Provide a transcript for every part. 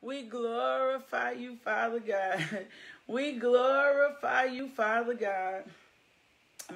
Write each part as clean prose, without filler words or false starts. We glorify you, Father God. We glorify you, Father God.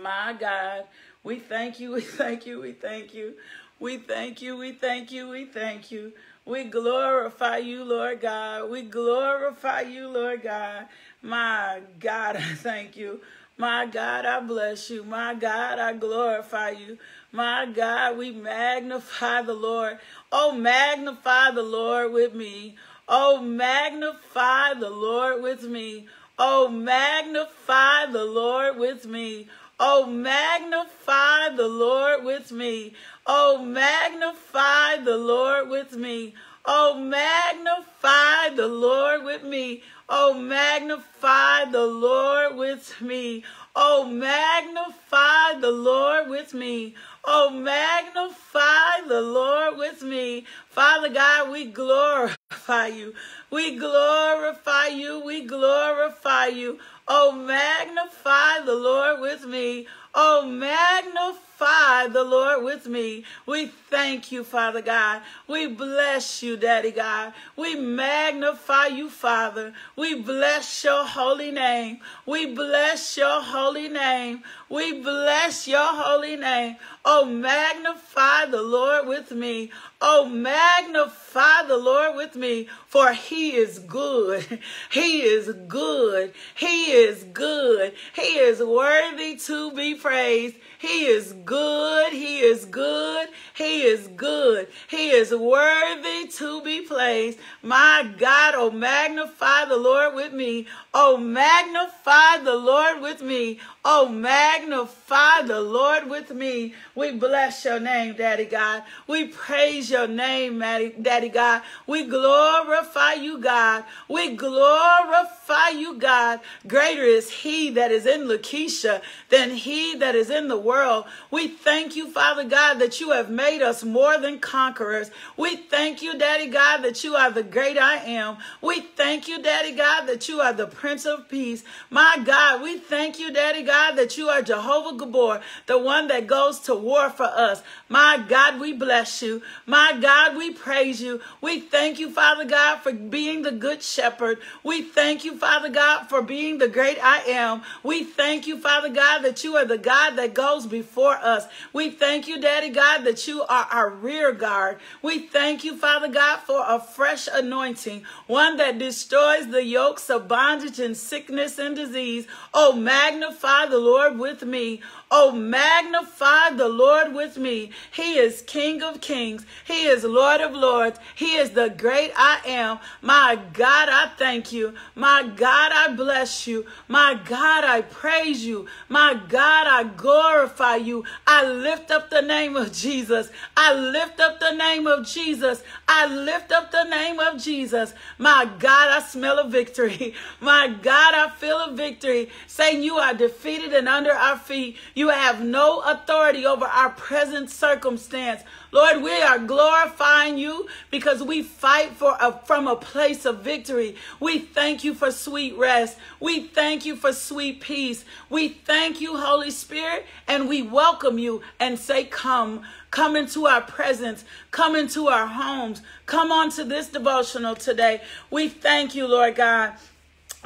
My God, we thank you, we thank you, we thank you. We thank you, we thank you, we thank you. We glorify you, Lord God. We glorify you, Lord God. My God, I thank you. My God, I bless you. My God, I glorify you. My God, we magnify the Lord. Oh, magnify the Lord with me. Oh, magnify the Lord with me. Oh, magnify the Lord with me. Oh, magnify the Lord with me. Oh, magnify the Lord with me. Oh, magnify the Lord with me. Oh, magnify the Lord with me. Oh, magnify the Lord with me. Oh, magnify the Lord with me. Father God, we glorify you. We glorify you. We glorify you. Oh, magnify the Lord with me. Oh, magnify the Lord with me. We thank you, Father God. We bless you, Daddy God. We magnify you, Father. We bless your holy name. We bless your holy name. We bless your holy name. Oh, magnify the Lord with me. Oh, magnify the Lord with me, for he is good. He is good. He is good. He is worthy to be praised. He is good. He is good. He is good. He is worthy to be praised. My God, oh, magnify the Lord with me. Oh, magnify the Lord with me. Oh, magnify the Lord with me. We bless your name, Daddy God. We praise your name, Daddy God. We glorify you, God. We glorify you, God. Greater is he that is in LaKisha than he that is in the world. We thank you, Father God, that you have made us more than conquerors. We thank you, Daddy God, that you are the great I am. We thank you, Daddy God, that you are the Prince of Peace. My God, we thank you, Daddy God, that you are Jehovah Gabor, the one that goes to war for us. My God, we bless you. My God, we praise you. We thank you, Father God, for being the good shepherd. We thank you, Father God, for being the great I am. We thank you, Father God, that you are the God that goes before us. We thank you, Daddy God, that you are our rear guard. We thank you, Father God, for a fresh anointing, one that destroys the yokes of bondage and sickness and disease. Oh, magnify the Lord with me. Oh, magnify the Lord with me. He is King of Kings. He is Lord of Lords. He is the great I am. My God, I thank you. My God, I bless you. My God, I praise you. My God, I glorify you. I lift up the name of Jesus. I lift up the name of Jesus. I lift up the name of Jesus. My God, I smell a victory. My God, I feel a victory. Saying you are defeated and under our feet. You have no authority over our present circumstance. Lord, we are glorifying you because we fight from a place of victory. We thank you for sweet rest. We thank you for sweet peace. We thank you, Holy Spirit, and we welcome you and say, come. Come into our presence. Come into our homes. Come onto this devotional today. We thank you, Lord God.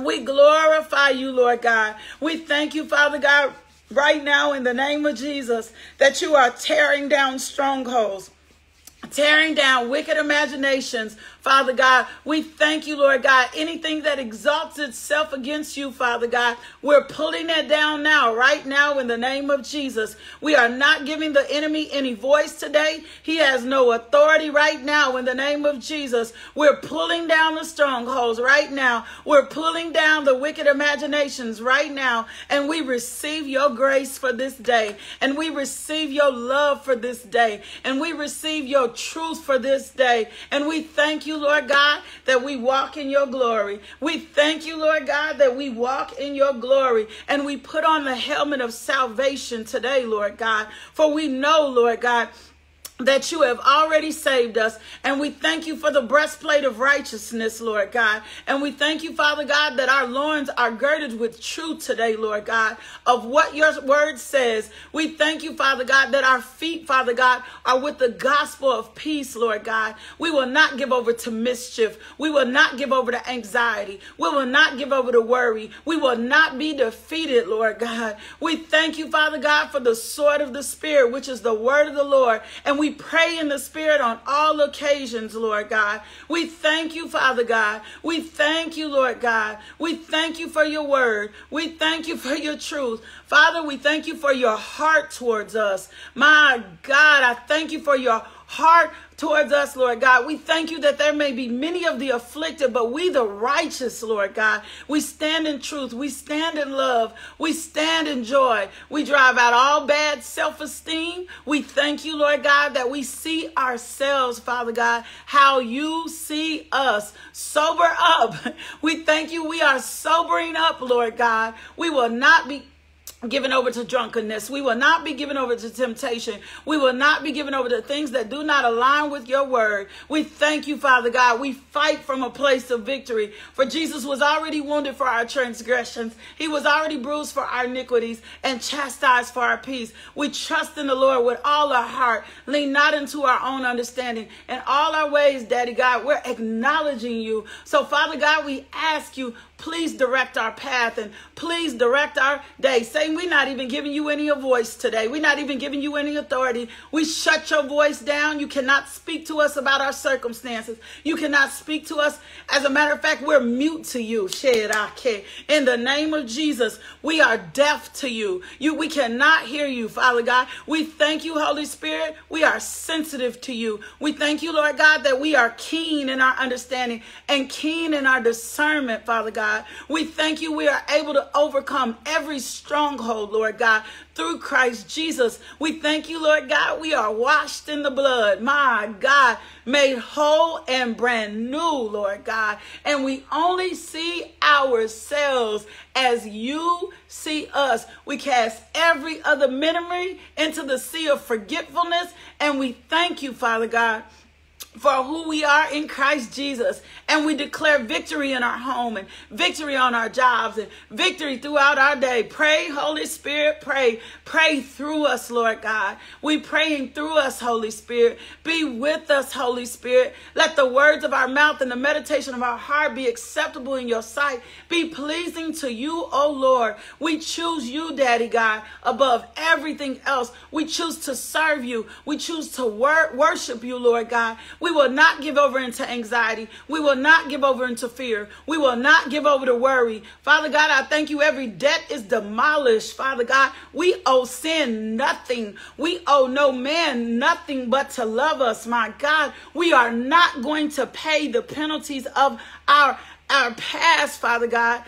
We glorify you, Lord God. We thank you, Father God, right now in the name of Jesus, that you are tearing down strongholds, tearing down wicked imaginations, Father God. We thank you, Lord God. Anything that exalts itself against you, Father God, we're pulling that down now, right now, in the name of Jesus. We are not giving the enemy any voice today. He has no authority right now, in the name of Jesus. We're pulling down the strongholds right now. We're pulling down the wicked imaginations right now. And we receive your grace for this day. And we receive your love for this day. And we receive your truth for this day. And we thank you, Lord God, that we walk in your glory. We thank you, Lord God, that we walk in your glory, and we put on the helmet of salvation today, Lord God, for we know, Lord God, that you have already saved us. And we thank you for the breastplate of righteousness, Lord God. And we thank you, Father God, that our loins are girded with truth today, Lord God, of what your word says. We thank you, Father God, that our feet, Father God, are with the gospel of peace, Lord God. We will not give over to mischief. We will not give over to anxiety. We will not give over to worry. We will not be defeated, Lord God. We thank you, Father God, for the sword of the Spirit, which is the word of the Lord. And we pray in the Spirit on all occasions, Lord God. We thank you, Father God. We thank you, Lord God. We thank you for your word. We thank you for your truth. Father, we thank you for your heart towards us. My God, I thank you for your heart towards us, Lord God. We thank you that there may be many of the afflicted, but we the righteous, Lord God. We stand in truth. We stand in love. We stand in joy. We drive out all bad self-esteem. We thank you, Lord God, that we see ourselves, Father God, how you see us. Sober up. We thank you. We are sobering up, Lord God. We will not be given over to drunkenness. We will not be given over to temptation. We will not be given over to things that do not align with your word. We thank you, Father God. We fight from a place of victory. For Jesus was already wounded for our transgressions. He was already bruised for our iniquities and chastised for our peace. We trust in the Lord with all our heart. Lean not into our own understanding. In all our ways, Daddy God, we're acknowledging you. So, Father God, we ask you, please direct our path and please direct our day. Satan, we're not even giving you any voice today. We're not even giving you any authority. We shut your voice down. You cannot speak to us about our circumstances. You cannot speak to us. As a matter of fact, we're mute to you. In the name of Jesus, we are deaf to you. We cannot hear you, Father God. We thank you, Holy Spirit. We are sensitive to you. We thank you, Lord God, that we are keen in our understanding and keen in our discernment, Father God. We thank you. We are able to overcome every stronghold, Lord God, through Christ Jesus. We thank you, Lord God. We are washed in the blood, my God, made whole and brand new, Lord God. And we only see ourselves as you see us. We cast every other memory into the sea of forgetfulness. And we thank you, Father God, for who we are in Christ Jesus. And we declare victory in our home and victory on our jobs and victory throughout our day. Pray, Holy Spirit, pray. Pray through us, Lord God. We praying through us, Holy Spirit. Be with us, Holy Spirit. Let the words of our mouth and the meditation of our heart be acceptable in your sight. Be pleasing to you, O Lord. We choose you, Daddy God, above everything else. We choose to serve you. We choose to worship you, Lord God. We will not give over into anxiety. We will not give over into fear. We will not give over to worry. Father God, I thank you. Every debt is demolished. Father God, we owe sin nothing. We owe no man nothing but to love us. My God, we are not going to pay the penalties of our past, Father God.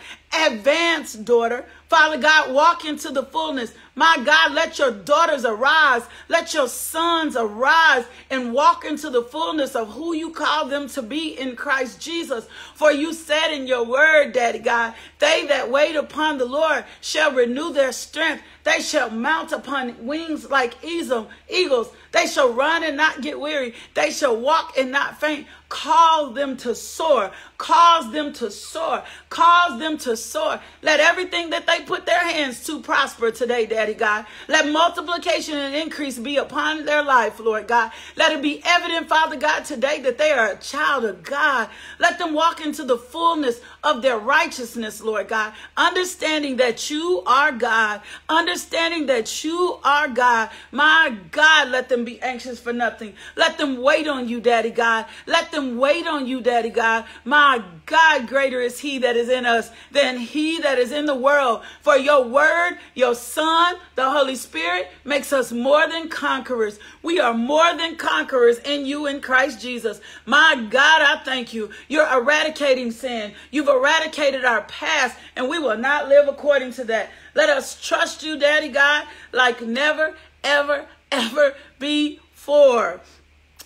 Advance, daughter. Father God, walk into the fullness. My God, let your daughters arise. Let your sons arise and walk into the fullness of who you call them to be in Christ Jesus. For you said in your word, Daddy God, they that wait upon the Lord shall renew their strength. They shall mount upon wings like eagles. They shall run and not get weary. They shall walk and not faint. Call them to soar. Cause them to soar. Cause them to soar. Let everything that they put their hands to prosper today, Daddy God. Let multiplication and increase be upon their life, Lord God. Let it be evident, Father God, today that they are a child of God. Let them walk into the fullness of their righteousness, Lord God. Understanding that you are God. Understanding that you are God. My God, let them be anxious for nothing. Let them wait on you, Daddy God. Let them wait on you, Daddy God. My God, greater is he that is in us than he that is in the world. For your word, your Son, the Holy Spirit makes us more than conquerors. We are more than conquerors in you in Christ Jesus. My God, I thank you. You're eradicating sin. You've eradicated our past, and we will not live according to that. Let us trust you, Daddy God, like never, ever, ever before.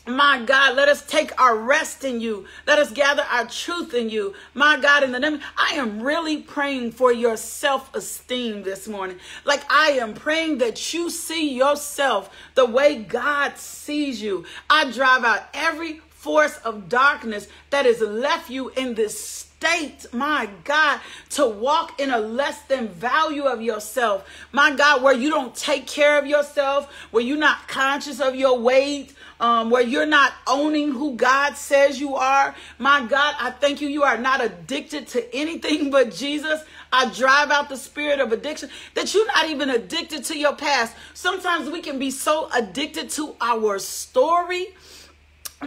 My God, let us take our rest in you. Let us gather our truth in you. My God, in the name, I am really praying for your self-esteem this morning. Like, I am praying that you see yourself the way God sees you. I drive out every force of darkness that has left you in this state, my God, to walk in a less than value of yourself. My God, where you don't take care of yourself, where you're not conscious of your weight, where you're not owning who God says you are. My God, I thank you. You are not addicted to anything but Jesus. I drive out the spirit of addiction, that you're not even addicted to your past. Sometimes we can be so addicted to our story.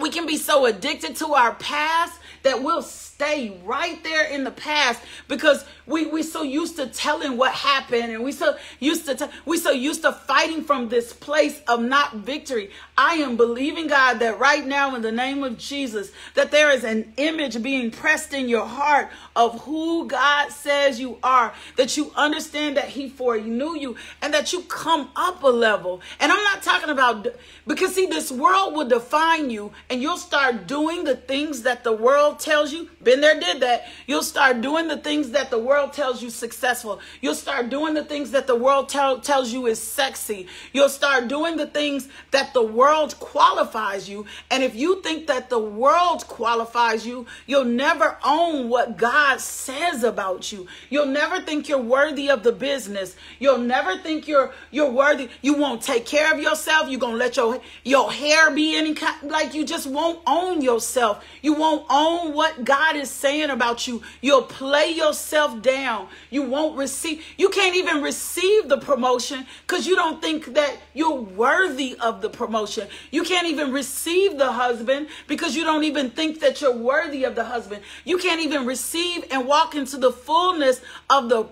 We can be so addicted to our past that we'll stay right there in the past because we're so used to telling what happened, and we're so used to fighting from this place of not victory. I am believing, God, that right now in the name of Jesus, that there is an image being pressed in your heart of who God says you are, that you understand that he foreknew you and that you come up a level. And I'm not talking about, because see, this world will define you and you'll start doing the things that the world tells you. Been there, did that. You'll start doing the things that the world tells you successful. You'll start doing the things that the world tells you is sexy. You'll start doing the things that the world qualifies you. And if you think that the world qualifies you, you'll never own what God says about you. You'll never think you're worthy of the business. You'll never think you're worthy. You won't take care of yourself. You're gonna let your hair be any kind, like, you just won't own yourself. You won't own what God is saying about you. You'll play yourself down. You won't receive. You can't even receive the promotion because you don't think that you're worthy of the promotion. You can't even receive the husband because you don't even think that you're worthy of the husband. You can't even receive and walk into the fullness of the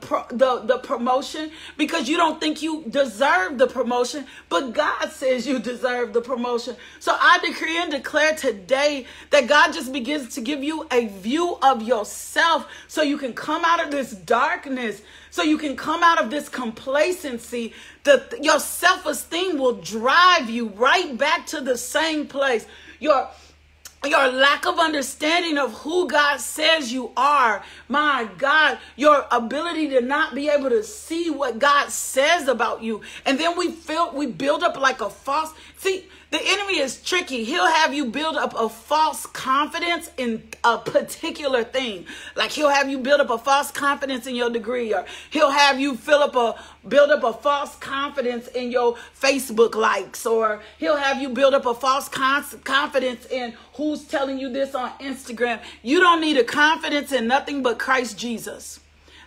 promotion because you don't think you deserve the promotion, but God says you deserve the promotion. So I decree and declare today that God just begins to give you a view of yourself so you can come out of this darkness, so you can come out of this complacency. Your self-esteem will drive you right back to the same place. Your lack of understanding of who God says you are, my God, your ability to not be able to see what God says about you. And then we build up like a false, see, the enemy is tricky. He'll have you build up a false confidence in a particular thing. Like, he'll have you build up a false confidence in your degree, or he'll have you build up a false confidence in your Facebook likes, or he'll have you build up a false confidence in who's telling you this on Instagram. You don't need a confidence in nothing but Christ Jesus.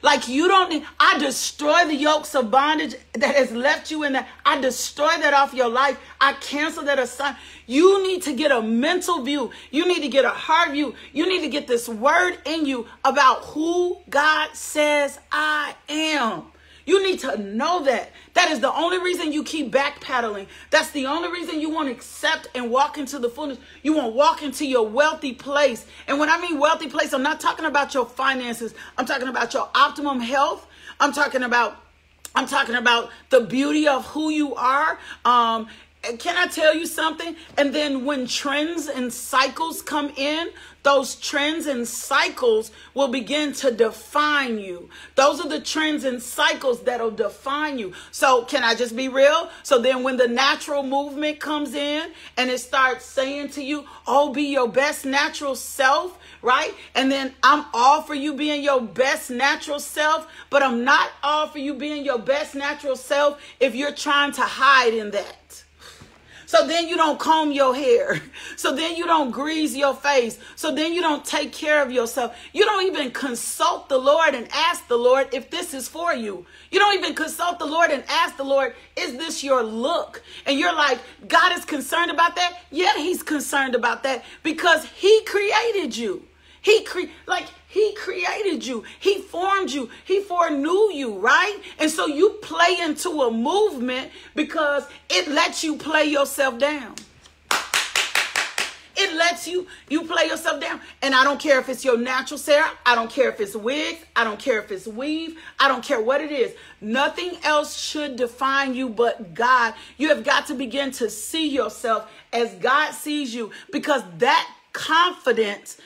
Like, you don't need, I destroy the yokes of bondage that has left you in that. I destroy that off your life. I cancel that assignment. You need to get a mental view. You need to get a heart view. You need to get this word in you about who God says I am. You need to know that. That is the only reason you keep backpedaling. That's the only reason you won't accept and walk into the fullness. You won't walk into your wealthy place. And when I mean wealthy place, I'm not talking about your finances. I'm talking about your optimum health. I'm talking about the beauty of who you are. Can I tell you something? And then when trends and cycles come in, those trends and cycles will begin to define you. Those are the trends and cycles that'll define you. So can I just be real? So then when the natural movement comes in and it starts saying to you, oh, be your best natural self, right? And then I'm all for you being your best natural self, but I'm not all for you being your best natural self if you're trying to hide in that. So then you don't comb your hair. So then you don't grease your face. So then you don't take care of yourself. You don't even consult the Lord and ask the Lord if this is for you. You don't even consult the Lord and ask the Lord, is this your look? And you're like, God is concerned about that? Yeah, he's concerned about that because he created you. He created you. He formed you. He foreknew you, right? And so you play into a movement because it lets you play yourself down. It lets you, you play yourself down. And I don't care if it's your natural hair. I don't care if it's wigs. I don't care if it's weave. I don't care what it is. Nothing else should define you but God. You have got to begin to see yourself as God sees you, because that confidence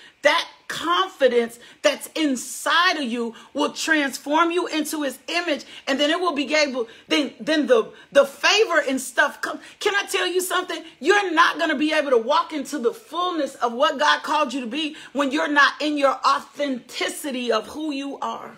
that's inside of you will transform you into his image, and then it will be able, then the favor and stuff comes. Can I tell you something? You're not going to be able to walk into the fullness of what God called you to be when you're not in your authenticity of who you are.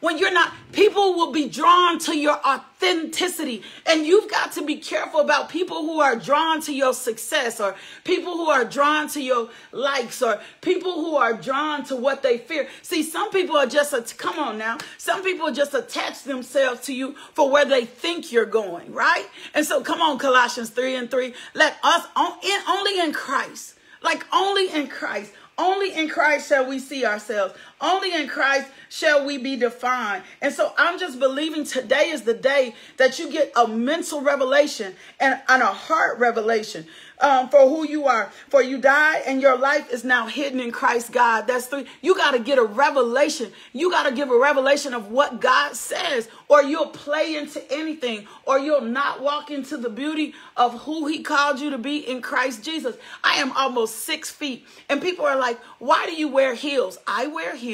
When you're not, people will be drawn to your authenticity. And you've got to be careful about people who are drawn to your success, or people who are drawn to your likes, or people who are drawn to what they fear. See, some people are just, come on now, some people just attach themselves to you for where they think you're going, right? And so come on, Colossians 3:3, let us, only in Christ, like only in Christ, only in Christ shall we see ourselves. Only in Christ shall we be defined. And so I'm just believing today is the day that you get a mental revelation and a heart revelation for who you are. For you died and your life is now hidden in Christ God. That's three. You got to get a revelation. You got to give a revelation of what God says, or you'll play into anything, or you'll not walk into the beauty of who he called you to be in Christ Jesus. I am almost 6 feet, and people are like, why do you wear heels? I wear heels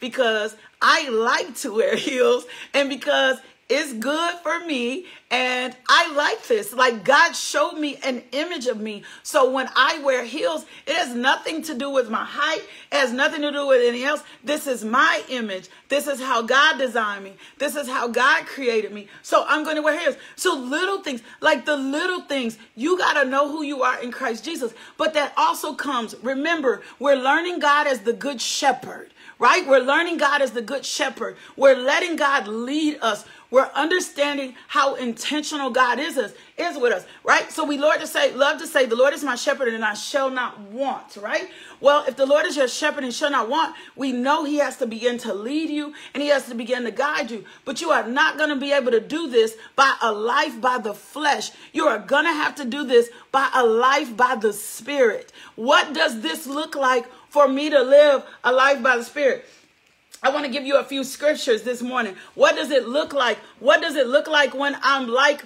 because I like to wear heels and because it's good for me, and I like this. Like, God showed me an image of me. So when I wear heels, it has nothing to do with my height. It has nothing to do with anything else. This is my image. This is how God designed me. This is how God created me. So I'm going to wear heels. So little things, like the little things, you got to know who you are in Christ Jesus. But that also comes, remember, we're learning God as the good shepherd, right? We're learning God as the good shepherd. We're letting God lead us. We're understanding how intentional God is with us, right? So we love to say, the Lord is my shepherd and I shall not want, right? Well, if the Lord is your shepherd and shall not want, we know he has to begin to lead you and he has to begin to guide you. But you are not going to be able to do this by a life by the flesh. You are going to have to do this by a life by the Spirit. What does this look like for me to live a life by the Spirit? I want to give you a few scriptures this morning. What does it look like? What does it look like when I'm like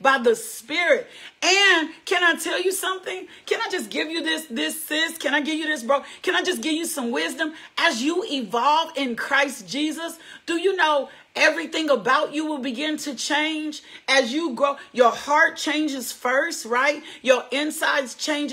by the Spirit? And can I tell you something? Can I just give you this sis? Can I give you this bro? Can I just give you some wisdom? As you evolve in Christ Jesus, do you know everything about you will begin to change as you grow? Your heart changes first, right? Your insides change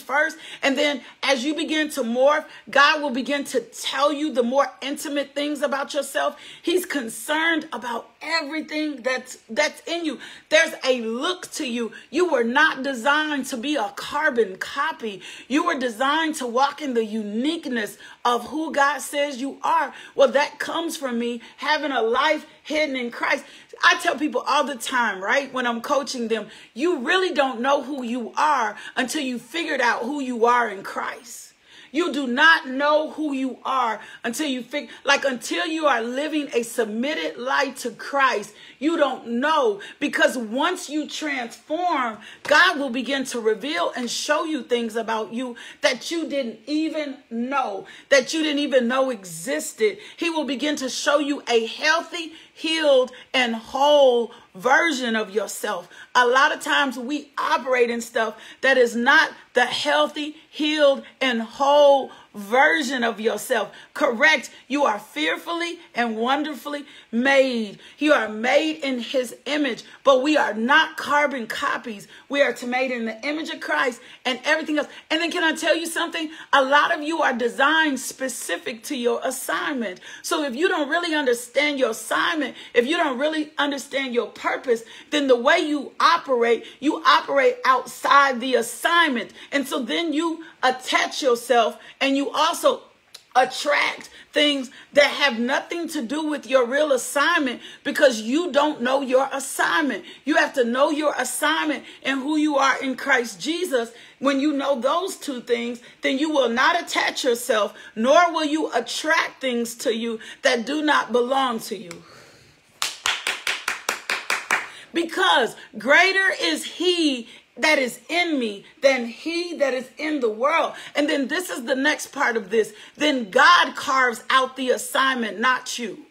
first. And then as you begin to morph, God will begin to tell you the more intimate things about yourself. He's concerned about everything that's in you. There's a look to you. You were not designed to be a carbon copy. You were designed to walk in the uniqueness of who God says you are. Well, that comes from me having a life hidden in Christ. I tell people all the time, right, when I'm coaching them, you really don't know who you are until you figured out who you are in Christ. You do not know who you are until you until you are living a submitted life to Christ. You don't know, because once you transform, God will begin to reveal and show you things about you that you didn't even know, existed. He will begin to show you a healthy, healed, and whole version of yourself. A lot of times we operate in stuff that is not the healthy, healed, and whole version of yourself. Correct. You are fearfully and wonderfully made. You are made in his image, but we are not carbon copies. We are made in the image of Christ and everything else. And then can I tell you something? A lot of you are designed specific to your assignment. So if you don't really understand your assignment, if you don't really understand your purpose, then the way you operate outside the assignment. And so then you attach yourself, and you also attract things that have nothing to do with your real assignment, because you don't know your assignment. You have to know your assignment and who you are in Christ Jesus. When you know those two things, then you will not attach yourself, nor will you attract things to you that do not belong to you. Because greater is he that is in me than he that is in the world. And then this is the next part of this. Then God carves out the assignment, not you.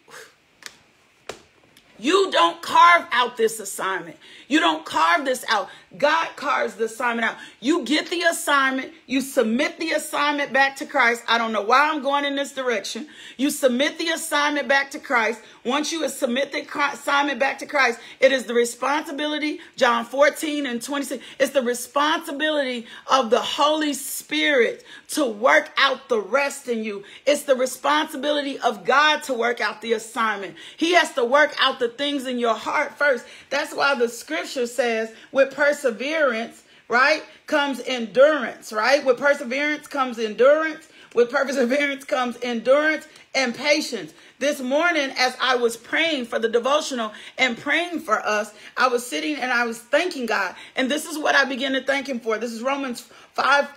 You don't carve out this assignment. You don't carve this out. God carves the assignment out. You get the assignment. You submit the assignment back to Christ. I don't know why I'm going in this direction. You submit the assignment back to Christ. Once you submit the assignment back to Christ, it is the responsibility, John 14 and 26, it's the responsibility of the Holy Spirit to work out the rest in you. It's the responsibility of God to work out the assignment. He has to work out the things in your heart first. That's why the scripture says with perseverance, right, comes endurance, right? With perseverance comes endurance. With perseverance comes endurance and patience. This morning, as I was praying for the devotional and praying for us, I was sitting and I was thanking God. And this is what I began to thank him for. This is Romans 5,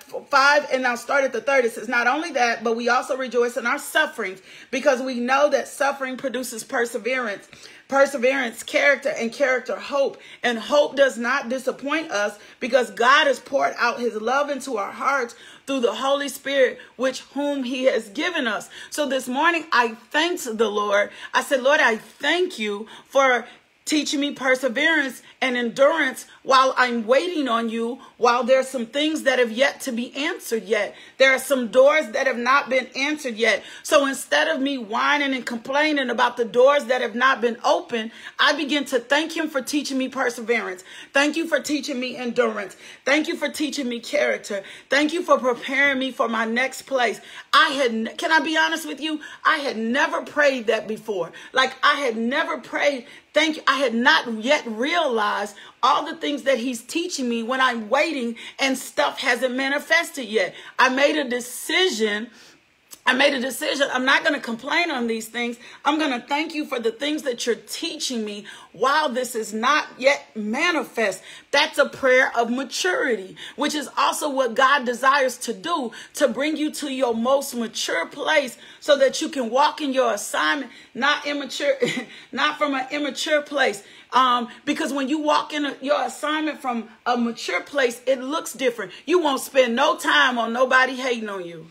and I'll start at the 30. It says, not only that, but we also rejoice in our sufferings, because we know that suffering produces perseverance. Perseverance, character, and character, hope. And hope does not disappoint us, because God has poured out his love into our hearts through the Holy Spirit, which whom he has given us. So this morning, I thanked the Lord. I said, Lord, I thank you for teaching me perseverance and endurance while I'm waiting on you, while there's some things that have yet to be answered yet. There are some doors that have not been answered yet. So instead of me whining and complaining about the doors that have not been opened, I begin to thank him for teaching me perseverance. Thank you for teaching me endurance. Thank you for teaching me character. Thank you for preparing me for my next place. Can I be honest with you? I had never prayed that before. Like, I had never prayed, thank you. I had not yet realized all the things that he's teaching me when I'm waiting and stuff hasn't manifested yet. I made a decision. I'm not going to complain on these things. I'm going to thank you for the things that you're teaching me while this is not yet manifest. That's a prayer of maturity, which is also what God desires to do, to bring you to your most mature place so that you can walk in your assignment, not from an immature place. Because when you walk in your assignment from a mature place, it looks different. You won't spend no time on nobody hating on you.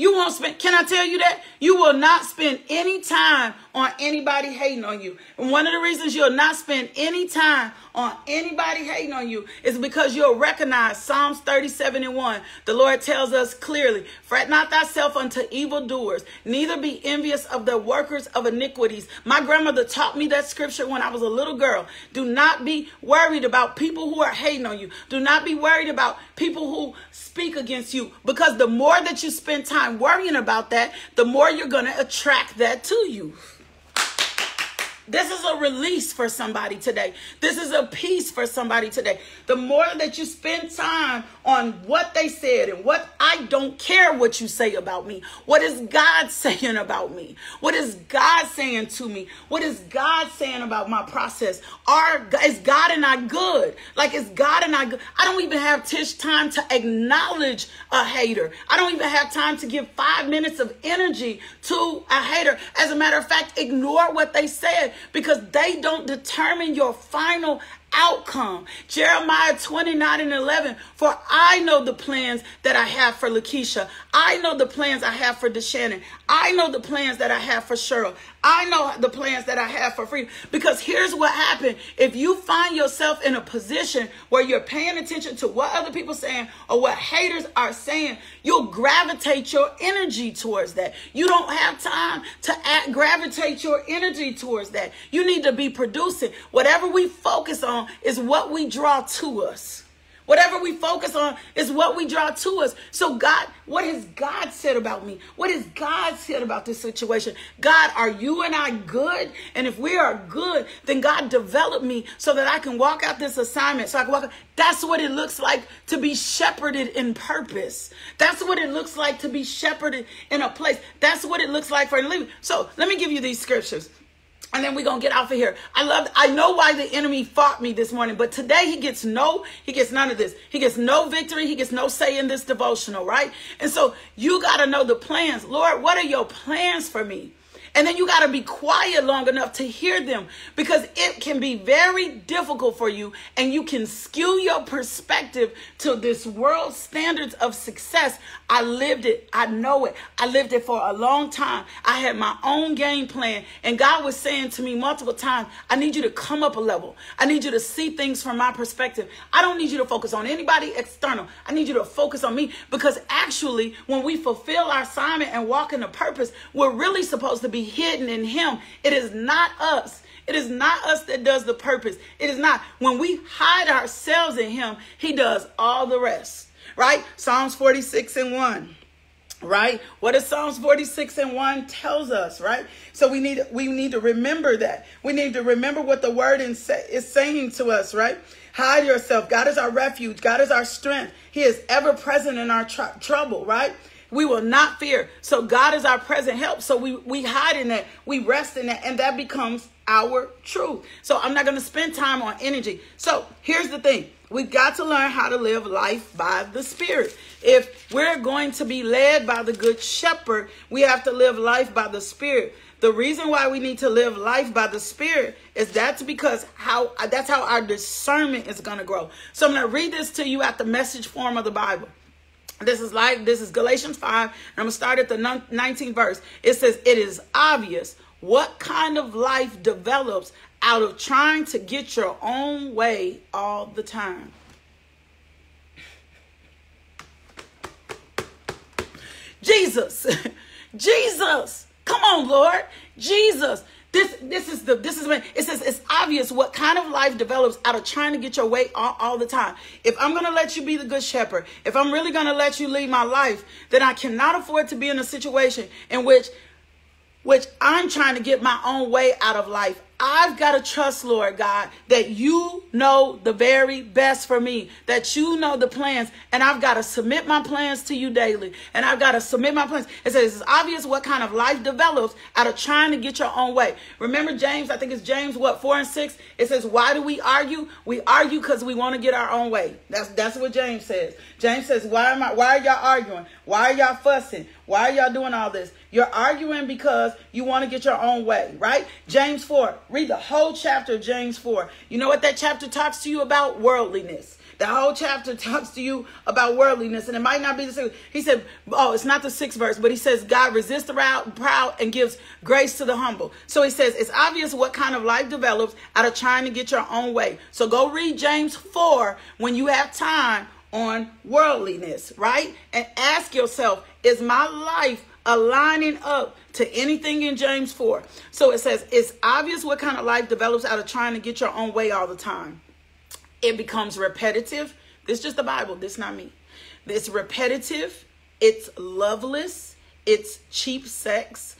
You won't spend, can I tell you that? You will not spend any time on anybody hating on you. And one of the reasons you'll not spend any time on anybody hating on you is because you'll recognize Psalms 37:1. The Lord tells us clearly, fret not thyself unto evildoers, neither be envious of the workers of iniquities. My grandmother taught me that scripture when I was a little girl. Do not be worried about people who are hating on you. Do not be worried about people who speak against you, because the more that you spend time worrying about that, the more you're going to attract that to you. This is a release for somebody today. This is a peace for somebody today. The more that you spend time on what they said and what, I don't care what you say about me. What is God saying about me? What is God saying to me? What is God saying about my process? Is God and I good? Like, is God and I good? I don't even have time to acknowledge a hater. I don't even have time to give 5 minutes of energy to a hater. As a matter of fact, ignore what they said, because they don't determine your final outcome. Jeremiah 29:11, for I know the plans that I have for LaKisha. I know the plans I have for DeShannon. I know the plans that I have for Cheryl. I know the plans that I have for freedom. Because here's what happened. If you find yourself in a position where you're paying attention to what other people are saying or what haters are saying, you'll gravitate your energy towards that. You don't have time to gravitate your energy towards that. You need to be producing. Whatever we focus on is what we draw to us. Whatever we focus on is what we draw to us. So God, what has God said about me? What has God said about this situation? God, are you and I good? And if we are good, then God, develop me so that I can walk out this assignment. So I can walk out. That's what it looks like to be shepherded in purpose. That's what it looks like to be shepherded in a place. That's what it looks like for living. So let me give you these scriptures, and then we're going to get off of here. I know why the enemy fought me this morning, but today he gets none of this. He gets no victory. He gets no say in this devotional, right? And so you got to know the plans. Lord, what are your plans for me? And then you got to be quiet long enough to hear them, because it can be very difficult for you, and you can skew your perspective to this world's standards of success. I lived it. I know it. I lived it for a long time. I had my own game plan, and God was saying to me multiple times, I need you to come up a level. I need you to see things from my perspective. I don't need you to focus on anybody external. I need you to focus on me, because actually when we fulfill our assignment and walk in the purpose, we're really supposed to be hidden in him. It is not us. It is not us that does the purpose. It is not. When we hide ourselves in him, he does all the rest, right? Psalms 46:1, right? What does Psalms 46:1 tells us, right? So we need to remember that. We need to remember what the word is saying to us, right? Hide yourself. God is our refuge. God is our strength. He is ever present in our trouble, right? We will not fear. So God is our present help. So we hide in that. We rest in that. And that becomes our truth. So I'm not going to spend time on energy. So here's the thing. We've got to learn how to live life by the Spirit. If we're going to be led by the Good Shepherd, we have to live life by the Spirit. The reason why we need to live life by the Spirit is that's how our discernment is going to grow. So I'm going to read this to you at the Message form of the Bible. This is Galatians 5, and I'm going to start at the 19th verse. It says, it is obvious what kind of life develops out of trying to get your own way all the time. Jesus, come on, Lord, Jesus. This is when it says it's obvious what kind of life develops out of trying to get your way all the time. If I'm going to let you be the Good Shepherd, if I'm really going to let you lead my life, then I cannot afford to be in a situation in which I'm trying to get my own way out of life. I've got to trust, Lord God, that you know the very best for me, that you know the plans, and I've got to submit my plans to you daily, and I've got to submit my plans. It says it's obvious what kind of life develops out of trying to get your own way. Remember James, I think it's James, 4:6? It says, why do we argue? We argue because we want to get our own way. That's what James says. James says, why are y'all arguing? Why are y'all fussing? Why are y'all doing all this? You're arguing because you want to get your own way, right? James 4. Read the whole chapter of James 4. You know what that chapter talks to you about? Worldliness. The whole chapter talks to you about worldliness, and it might not be the same. He said, oh, it's not the 6th verse, but he says, God resists the proud and gives grace to the humble. So he says, it's obvious what kind of life develops out of trying to get your own way. So go read James 4 when you have time on worldliness, right? And ask yourself, is my life aligning up to anything in James 4? So it says, it's obvious what kind of life develops out of trying to get your own way all the time. It becomes repetitive. This is just the Bible. This is not me. It's repetitive. It's loveless. It's cheap sex.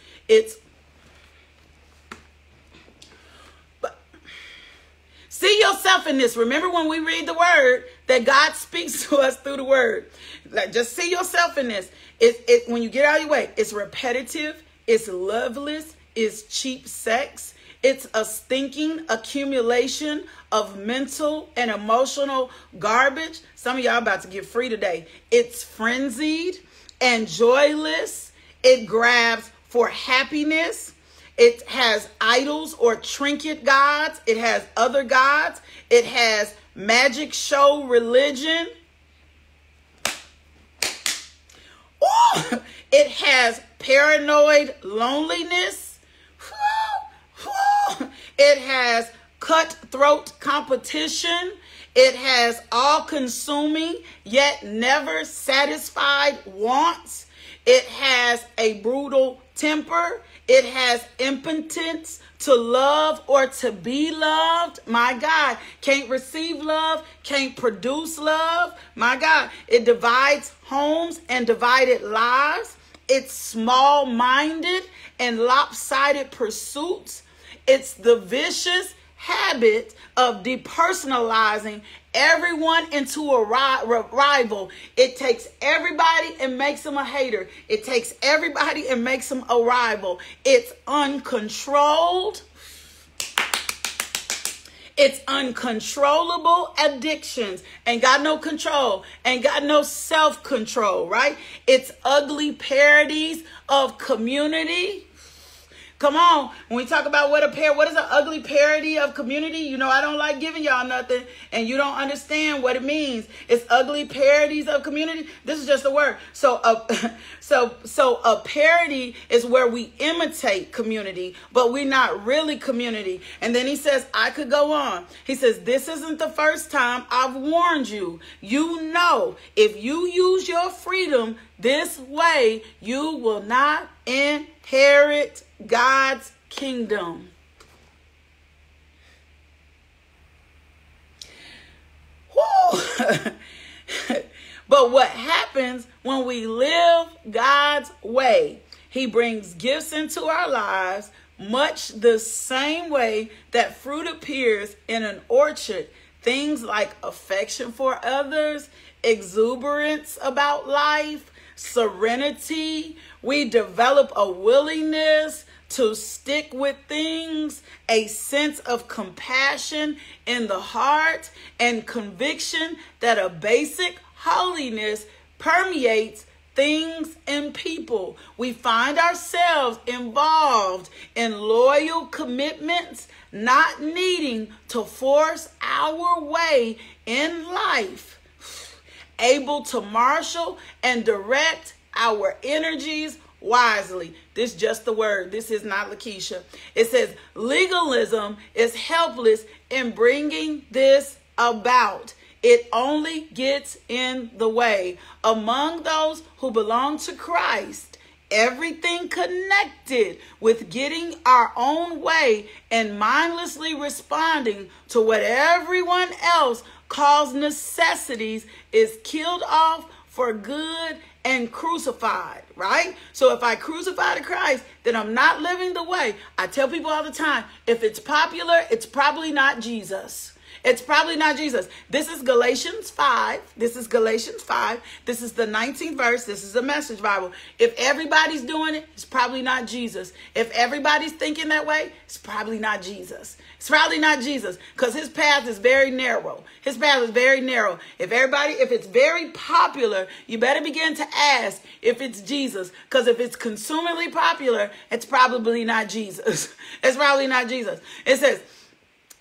See yourself in this. Remember when we read the word that God speaks to us through the word. Like, just see yourself in this. It when you get out of your way, it's repetitive, it's loveless, it's cheap sex. It's a stinking accumulation of mental and emotional garbage. Some of y'all about to get free today. It's frenzied and joyless. It grabs for happiness. It has idols or trinket gods. It has other gods. It has magic show religion. Ooh, it has paranoid loneliness. Ooh, it has cutthroat competition. It has all-consuming yet never satisfied wants. It has a brutal temper. It has impotence to love or to be loved. My God, can't receive love, can't produce love. My God, it divides homes and divided lives. It's small-minded and lopsided pursuits. It's the vicious habit of depersonalizing everyone into a rival. It takes everybody and makes them a hater. It takes everybody and makes them a rival. It's uncontrolled. It's uncontrollable addictions. Ain't got no control. Ain't got no self-control, right? It's ugly parodies of community. Come on. When we talk about what is an ugly parody of community? You know, I don't like giving y'all nothing, and you don't understand what it means. It's ugly parodies of community. This is just a word. So a parody is where we imitate community, but we're not really community. And then he says, I could go on. He says, this isn't the first time I've warned you. You know, if you use your freedom this way, you will not inherit God's kingdom. But what happens when we live God's way? He brings gifts into our lives much the same way that fruit appears in an orchard. Things like affection for others, exuberance about life, serenity. We develop a willingness to stick with things, a sense of compassion in the heart, and conviction that a basic holiness permeates things and people. We find ourselves involved in loyal commitments, not needing to force our way in life, able to marshal and direct our energies wisely. This is just the word. This is not LaKisha. It says legalism is helpless in bringing this about. It only gets in the way. Among those who belong to Christ, everything connected with getting our own way and mindlessly responding to what everyone else calls necessities is killed off for good and crucified, right? So if I crucify to Christ, then I'm not living the way. I tell people all the time, if it's popular, it's probably not Jesus. It's probably not Jesus. This is Galatians 5. This is Galatians 5. This is the 19th verse. This is the Message Bible. If everybody's doing it, it's probably not Jesus. If everybody's thinking that way, it's probably not Jesus. It's probably not Jesus, because his path is very narrow. His path is very narrow. If it's very popular, you better begin to ask if it's Jesus, because if it's consumingly popular, it's probably not Jesus. It's probably not Jesus. It says,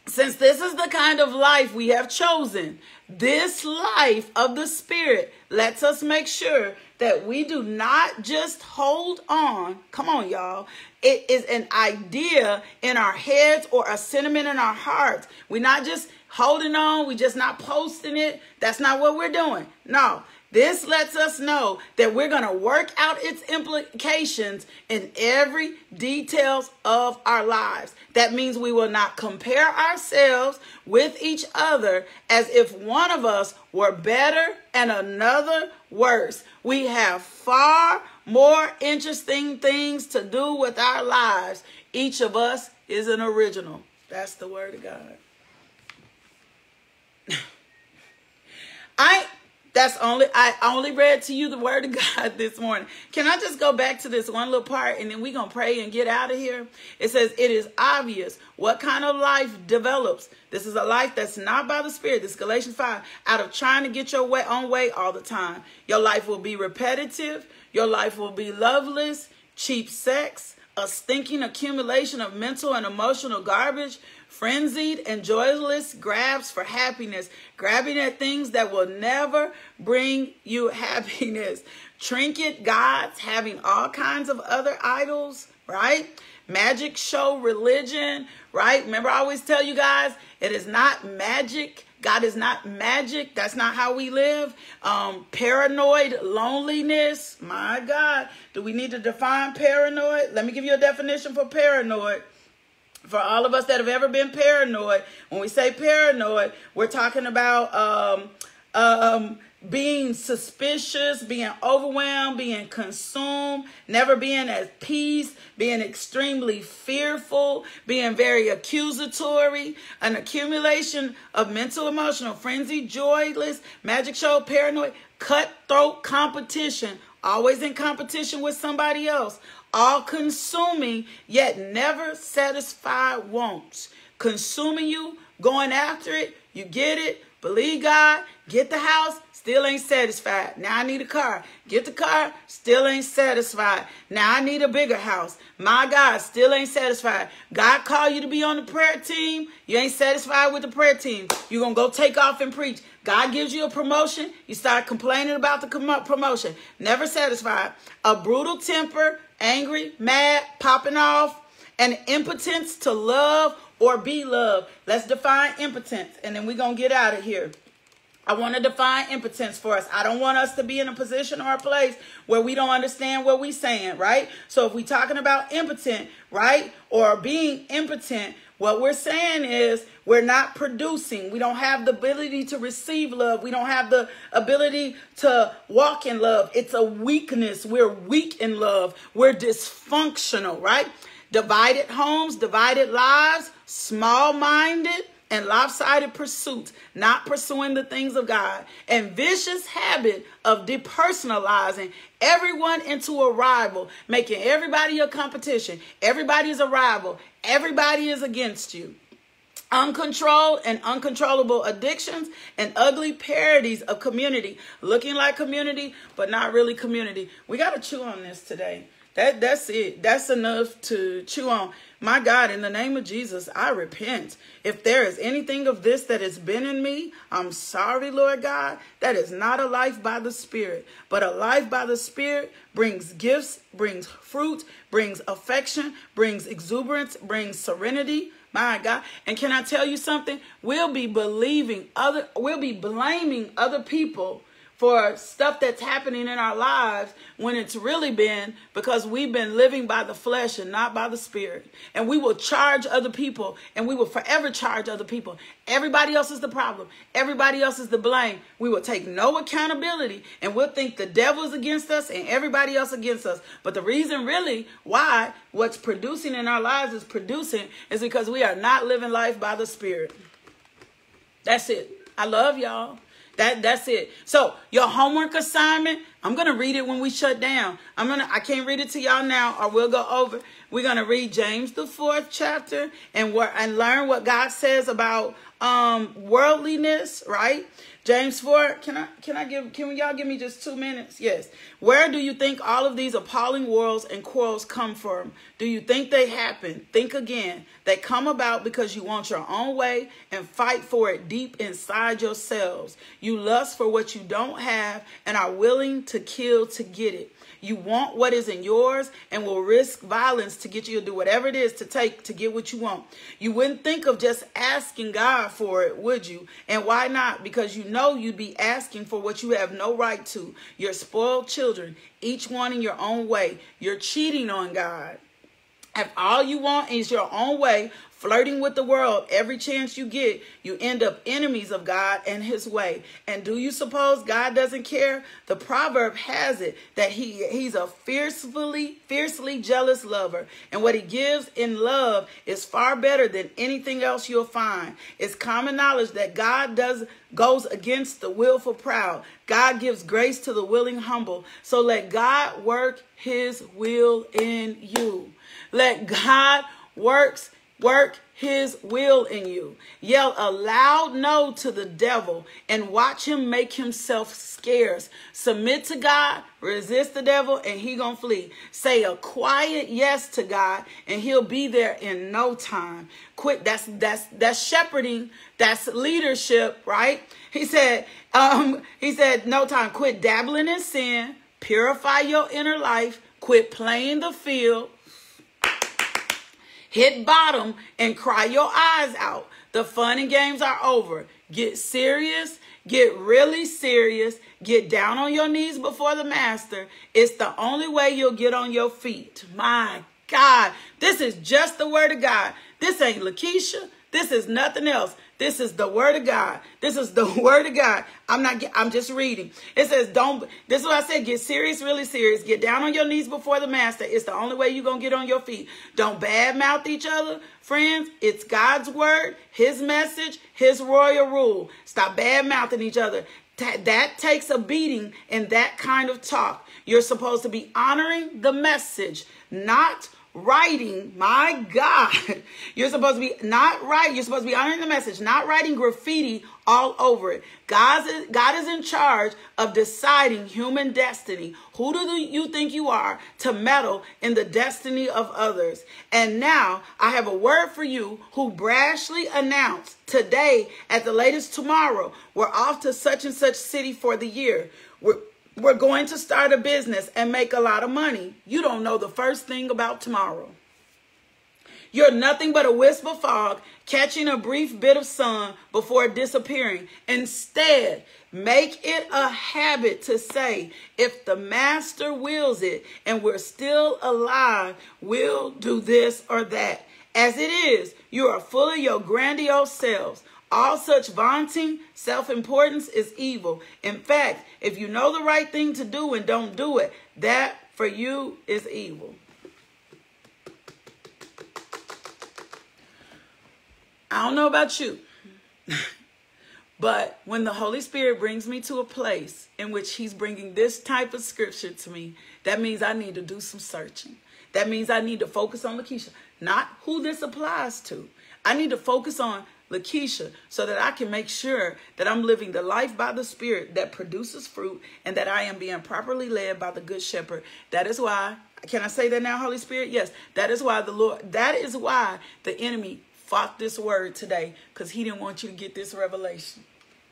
since this is the kind of life we have chosen, this life of the Spirit lets us make sure that we do not just hold on. Come on, y'all. It is an idea in our heads or a sentiment in our hearts. We're not just holding on. We're just not posting it. That's not what we're doing. No. This lets us know that we're going to work out its implications in every details of our lives. That means we will not compare ourselves with each other as if one of us were better and another worse. We have far more interesting things to do with our lives. Each of us is an original. That's the word of God. I only read to you the word of God this morning. Can I just go back to this one little part, and then we're going to pray and get out of here? It says, it is obvious what kind of life develops. This is a life that's not by the Spirit. This is Galatians 5. Out of trying to get your own way all the time. Your life will be repetitive. Your life will be loveless, cheap sex, a stinking accumulation of mental and emotional garbage, frenzied and joyless grabs for happiness, grabbing at things that will never bring you happiness, trinket gods, having all kinds of other idols, right? Magic show religion, right? Remember, I always tell you guys, it is not magic. God is not magic. That's not how we live. Paranoid loneliness. My God, do we need to define paranoid? Let me give you a definition for paranoid. For all of us that have ever been paranoid, when we say paranoid, we're talking about being suspicious, being overwhelmed, being consumed, never being at peace, being extremely fearful, being very accusatory, an accumulation of mental, emotional, frenzy, joyless, magic show, paranoid, cutthroat competition, always in competition with somebody else, all-consuming, yet never satisfied wants, consuming you, going after it, you get it, Believe God, get the house, still ain't satisfied. Now I need a car. Get the car, still ain't satisfied. Now I need a bigger house. My God, still ain't satisfied. God called you to be on the prayer team. You ain't satisfied with the prayer team. You're going to go take off and preach. God gives you a promotion. You start complaining about the promotion. Never satisfied. A brutal temper, angry, mad, popping off, and impotence to love or be loved. Let's define impotence, and then we're going to get out of here. I want to define impotence for us. I don't want us to be in a position or a place where we don't understand what we're saying, right? So if we're talking about impotent, right, or being impotent, what we're saying is we're not producing. We don't have the ability to receive love. We don't have the ability to walk in love. It's a weakness. We're weak in love. We're dysfunctional, right? Divided homes, divided lives, small-minded, and lopsided pursuits, not pursuing the things of God, and vicious habit of depersonalizing everyone into a rival, making everybody a competition. Everybody is a rival. Everybody is against you. Uncontrolled and uncontrollable addictions and ugly parodies of community, looking like community, but not really community. We got to chew on this today. That's it. That's enough to chew on. My God, in the name of Jesus, I repent. If there is anything of this that has been in me, I'm sorry, Lord God. That is not a life by the Spirit. But a life by the Spirit brings gifts, brings fruit, brings affection, brings exuberance, brings serenity. My God. And can I tell you something? We'll be blaming other people for stuff that's happening in our lives when it's really been because we've been living by the flesh and not by the Spirit. And we will charge other people, and we will forever charge other people. Everybody else is the problem. Everybody else is the blame. We will take no accountability, and we'll think the devil's against us and everybody else against us. But the reason really why what's producing in our lives is because we are not living life by the Spirit. That's it. I love y'all. That's it. So your homework assignment, I'm going to read it when we shut down. I can't read it to y'all now or we'll go over. We're going to read James, the 4th chapter, and learn what God says about worldliness, right? James 4, can y'all give me just 2 minutes? Yes. Where do you think all of these appalling wars and quarrels come from? Do you think they happen? Think again. They come about because you want your own way and fight for it deep inside yourselves. You lust for what you don't have and are willing to kill to get it. You want what isn't yours and will risk violence to get you to do whatever it is to get what you want. You wouldn't think of just asking God for it, would you? And why not? Because you know you'd be asking for what you have no right to. You're spoiled children, each one in your own way. You're cheating on God. If all you want is your own way, flirting with the world, every chance you get, you end up enemies of God and his way. And do you suppose God doesn't care? The proverb has it that he's a fiercely jealous lover. And what he gives in love is far better than anything else you'll find. It's common knowledge that God goes against the willful proud. God gives grace to the willing humble. So let God work his will in you. Let God work his will in you. Yell a loud no to the devil and watch him make himself scarce. Submit to God, resist the devil, and he gonna flee. Say a quiet yes to God, and he'll be there in no time. Quit. That's shepherding. That's leadership, right? He said, no time. Quit dabbling in sin. Purify your inner life. Quit playing the field. Hit bottom and cry your eyes out. The fun and games are over. Get serious. Get really serious. Get down on your knees before the master. It's the only way you'll get on your feet. My God, this is just the word of God. This ain't LaKisha. This is nothing else. This is the word of God. This is the word of God. I'm just reading. It says, this is what I said. Get serious, really serious. Get down on your knees before the master. It's the only way you're going to get on your feet. Don't badmouth each other. Friends, it's God's word, his message, his royal rule. Stop badmouthing each other. That takes a beating in that kind of talk. You're supposed to be honoring the message, not writing, my God, you're supposed to be not right. You're supposed to be honoring the message, not writing graffiti all over it. God is in charge of deciding human destiny. Who do you think you are to meddle in the destiny of others? And now I have a word for you who brashly announced today at the latest tomorrow, we're off to such and such city for the year. We're going to start a business and make a lot of money. You don't know the first thing about tomorrow. You're nothing but a wisp of fog, catching a brief bit of sun before disappearing. Instead, make it a habit to say, if the master wills it and we're still alive, we'll do this or that. As it is, you are full of your grandiose selves. All such vaunting self-importance is evil. In fact, if you know the right thing to do and don't do it, that for you is evil. I don't know about you, but when the Holy Spirit brings me to a place in which he's bringing this type of scripture to me, that means I need to do some searching. That means I need to focus on LaKisha, not who this applies to. I need to focus on LaKisha, so that I can make sure that I'm living the life by the Spirit that produces fruit and that I am being properly led by the Good Shepherd. That is why, can I say that now, Holy Spirit? Yes, that is why the enemy fought this word today, because he didn't want you to get this revelation.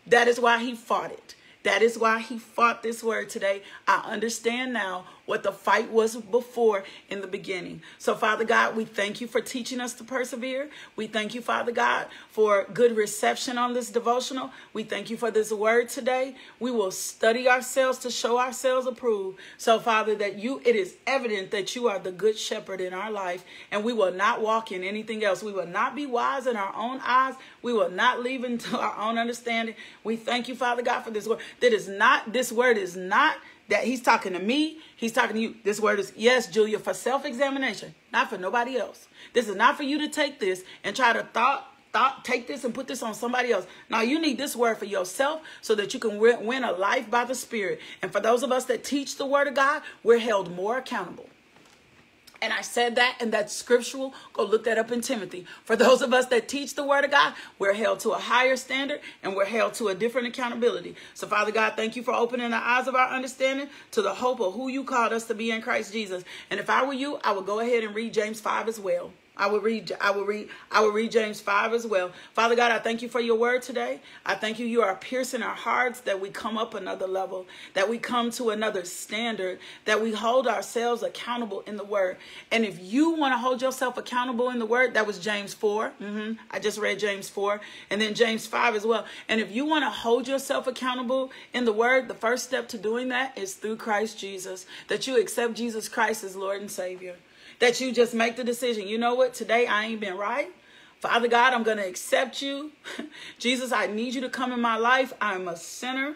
That is why he fought it. That is why he fought this word today. I understand now what the fight was before in the beginning. So, Father God, we thank you for teaching us to persevere. We thank you, Father God, for good reception on this devotional. We thank you for this word today. We will study ourselves to show ourselves approved. So, Father, that it is evident that you are the Good Shepherd in our life, and we will not walk in anything else. We will not be wise in our own eyes. We will not leave into our own understanding. We thank you, Father God, for this word. This word is not that he's talking to me, he's talking to you. This word is, yes, Julia, for self-examination, not for nobody else. This is not for you to take this and try to take this and put this on somebody else. Now, you need this word for yourself so that you can win a life by the Spirit. And for those of us that teach the word of God, we're held more accountable. And I said that, and that's scriptural. Go look that up in Timothy. For those of us that teach the word of God, we're held to a higher standard and we're held to a different accountability. So, Father God, thank you for opening the eyes of our understanding to the hope of who you called us to be in Christ Jesus. And if I were you, I would go ahead and read James 5 as well. I will read James 5 as well. Father God, I thank you for your word today. I thank you. You are piercing our hearts, that we come up another level, that we come to another standard, that we hold ourselves accountable in the word. And if you want to hold yourself accountable in the word, that was James 4. I just read James 4 and then James 5 as well. And if you want to hold yourself accountable in the word, the first step to doing that is through Christ Jesus, that you accept Jesus Christ as Lord and Savior. That you just make the decision. You know what? Today I ain't been right. Father God, I'm going to accept you. Jesus, I need you to come in my life. I'm a sinner.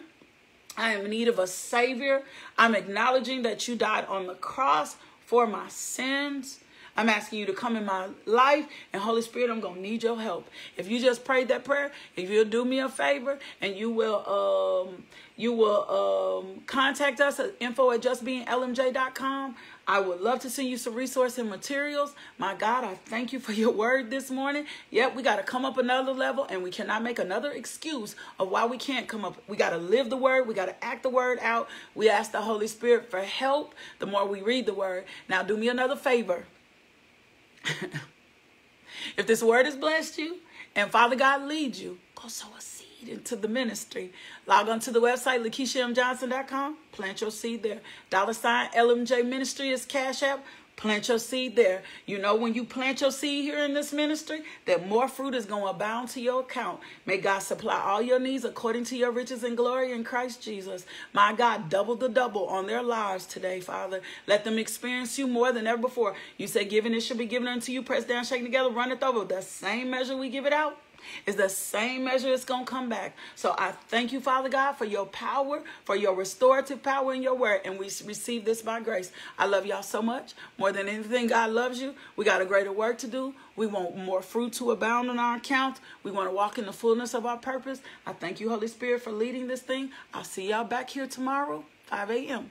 I am in need of a Savior. I'm acknowledging that you died on the cross for my sins. I'm asking you to come in my life, and Holy Spirit, I'm going to need your help. If you just prayed that prayer, if you'll do me a favor and you will contact us at info@justbeinglmj.com. I would love to send you some resources and materials. My God, I thank you for your word this morning. Yep, we got to come up another level, and we cannot make another excuse of why we can't come up. We got to live the word. We got to act the word out. We ask the Holy Spirit for help the more we read the word. Now, do me another favor. If this word has blessed you and Father God leads you, go sow a seed into the ministry. Log on to the website, LaKishaMJohnson.com. Plant your seed there. $LMJ Ministry is Cash App. Plant your seed there. You know, when you plant your seed here in this ministry, that more fruit is going to abound to your account. May God supply all your needs according to your riches and glory in Christ Jesus. My God, double the double on their lives today, Father. Let them experience you more than ever before. You say giving, it should be given unto you, pressed down, shaken together, runneth over. The same measure we give it out is the same measure it's going to come back. So I thank you, Father God, for your power, for your restorative power in your word. And we receive this by grace. I love y'all so much. More than anything, God loves you. We got a greater work to do. We want more fruit to abound on our account. We want to walk in the fullness of our purpose. I thank you, Holy Spirit, for leading this thing. I'll see y'all back here tomorrow, 5 a.m.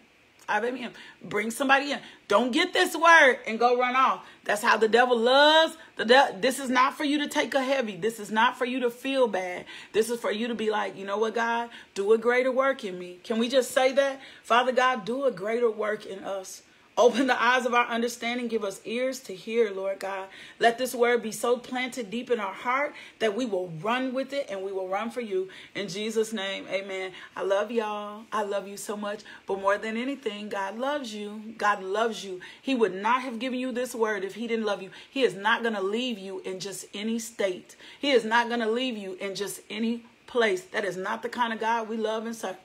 tie them in. Bring somebody in. Don't get this word and go run off. That's how the devil loves. This is not for you to take a heavy. This is not for you to feel bad. This is for you to be like, you know what, God? Do a greater work in me. Can we just say that? Father God, do a greater work in us. Open the eyes of our understanding. Give us ears to hear, Lord God. Let this word be so planted deep in our heart that we will run with it and we will run for you. In Jesus' name, amen. I love y'all. I love you so much. But more than anything, God loves you. God loves you. He would not have given you this word if he didn't love you. He is not going to leave you in just any state. He is not going to leave you in just any place. That is not the kind of God we love and serve.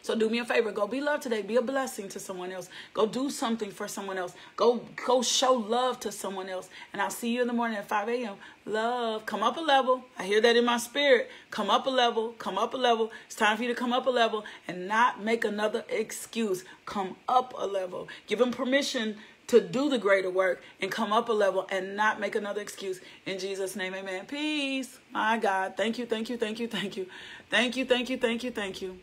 So do me a favor. Go be loved today. Be a blessing to someone else. Go do something for someone else. Go show love to someone else. And I'll see you in the morning at 5 a.m. Love. Come up a level. I hear that in my spirit. Come up a level. Come up a level. It's time for you to come up a level and not make another excuse. Come up a level. Give him permission to do the greater work and come up a level and not make another excuse. In Jesus' name, amen. Peace. My God. Thank you. Thank you. Thank you. Thank you. Thank you. Thank you. Thank you. Thank you.